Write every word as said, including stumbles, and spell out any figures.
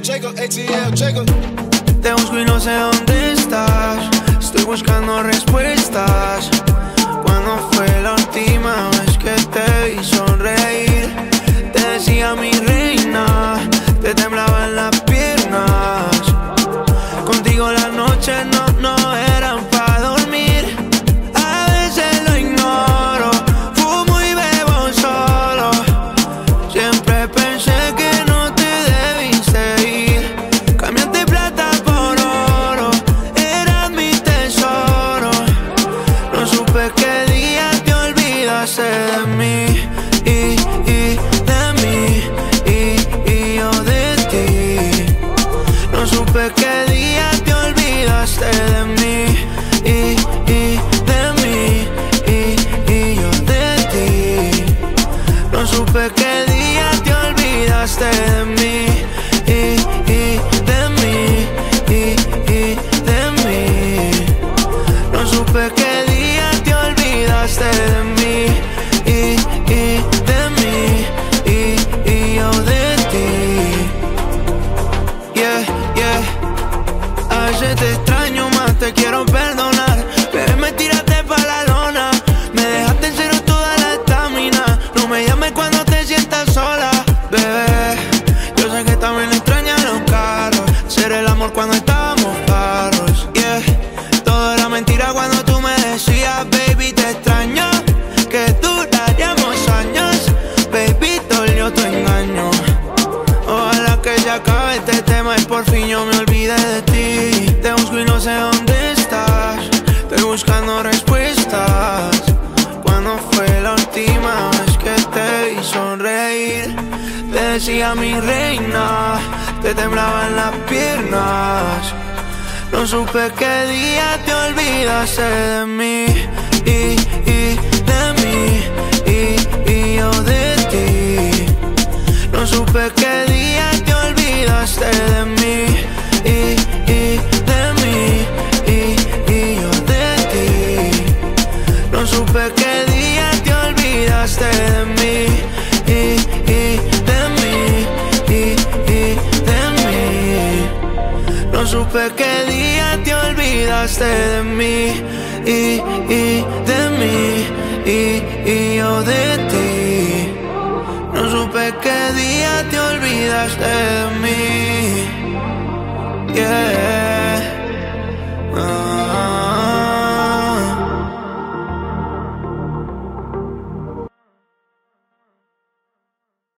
A T L Jacob, A T L Jacob. Te busco y no sé dónde estás. Estoy buscando respuestas. ¿Cuándo fue la última vez que te vi sonreír? Te decía mi reina, te temblaban las piernas. Contigo las noches no, no eran para dormir. A veces lo ignoro, fumo y bebo solo. Siempre pensé que no te debiste ir. Cambiaste plata por oro, eras mi tesoro. No supe qué día te olvidaste de mí. ¿Qué día te olvidaste de mí? Y, y de mí, y, y yo de ti. No supe qué día te olvidaste de mí. Y, y de mí, y, y de mí. No supe qué día te olvidaste de mí. Y, y de mí, y, y yo de ti. Yeah. A veces te extraño, más te quiero perdonar. Pero me tiraste pa' la lona, me dejaste en cero toda la estamina. No me llames cuando te sientas sola, bebé. Yo sé que también extrañas los carros, hacer el amor cuando estábamos caros. Yeah, todo era mentira cuando tú me decías, baby, te extraño, que duraríamos años. Baby, dolió tu engaño. Ojalá que ya acabe este tema y por fin yo me olvidé de ti. Y no sé dónde estás, estoy buscando respuestas. ¿Cuándo fue la última vez que te vi sonreír? Te decía mi reina, te temblaban las piernas. No supe qué día te olvidaste de mí. Y, y de mí, y, y yo de ti. No supe qué día te olvidaste de mí. Y, y supe qué día te olvidaste de mí. Y, y de mí, y, y de mí. No supe qué día te olvidaste de mí. Y, y de mí, y, y yo de ti. No supe qué día te olvidaste de mí.